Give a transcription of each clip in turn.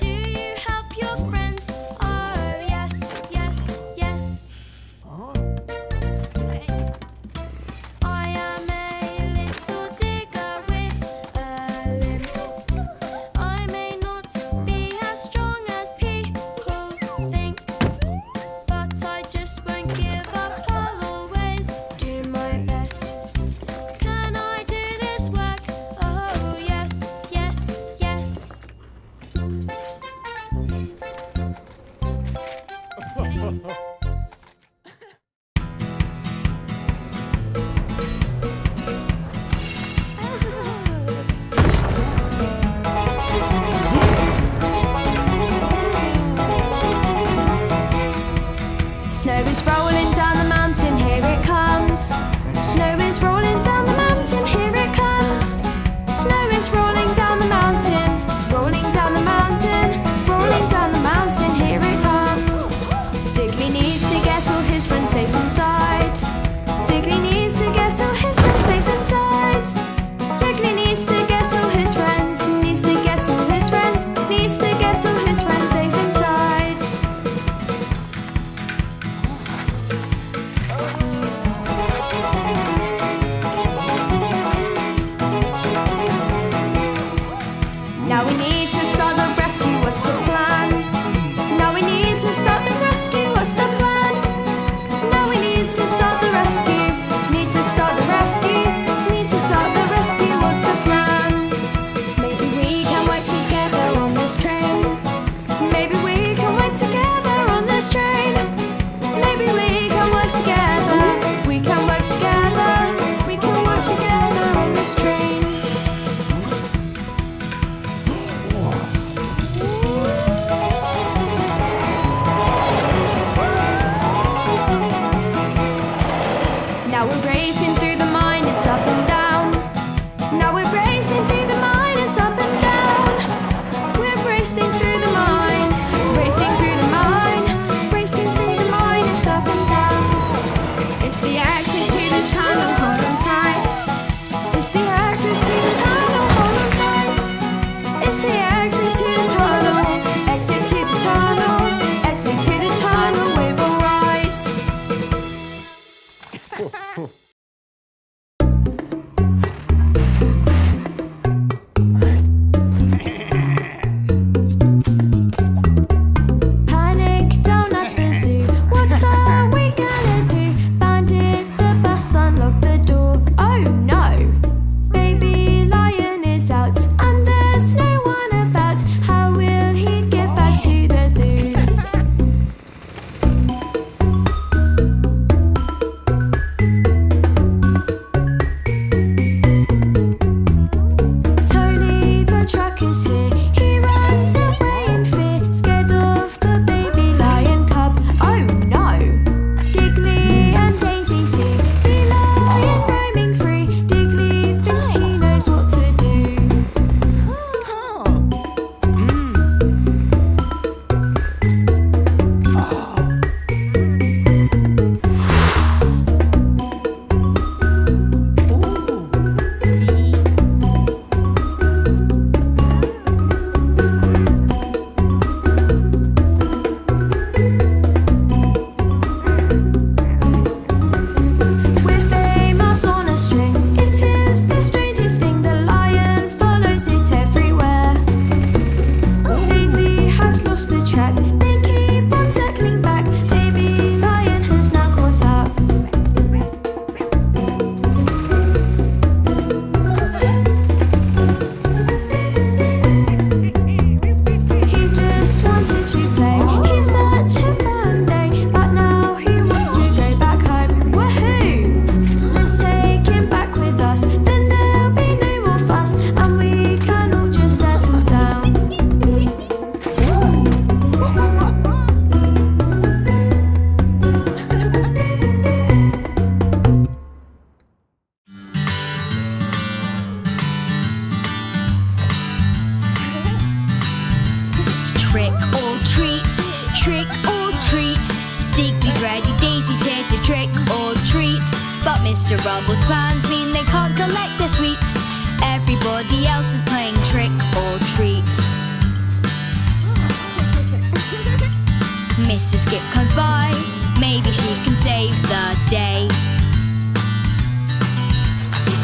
Do Mr. Rumble's plans mean they can't collect their sweets. Everybody else is playing trick or treat. Mrs. Skip comes by, maybe she can save the day.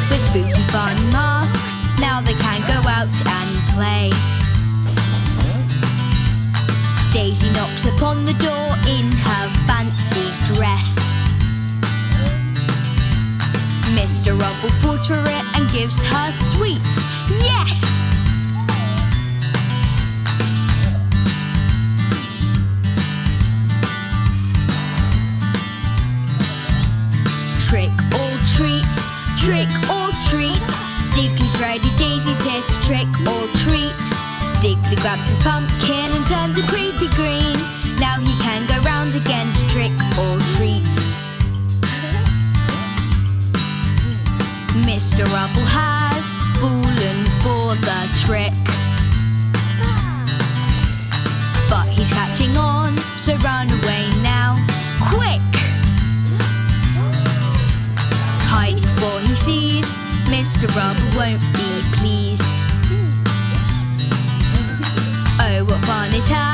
The spooky fun masks, now they can go out and play. Daisy knocks upon the door in her fancy dress. Mr. Rumble falls for it and gives her sweets. Yes! Trick or treat, trick or treat. Digley's ready, Daisy's here to trick or treat. Digley grabs his pumpkin and turns a creepy green. Now he can go round again to trick or treat. Mr. Rumble has fallen for the trick, but he's catching on, so run away now, quick! Hide before he sees, Mr. Rumble won't be pleased. Oh, what fun is happening.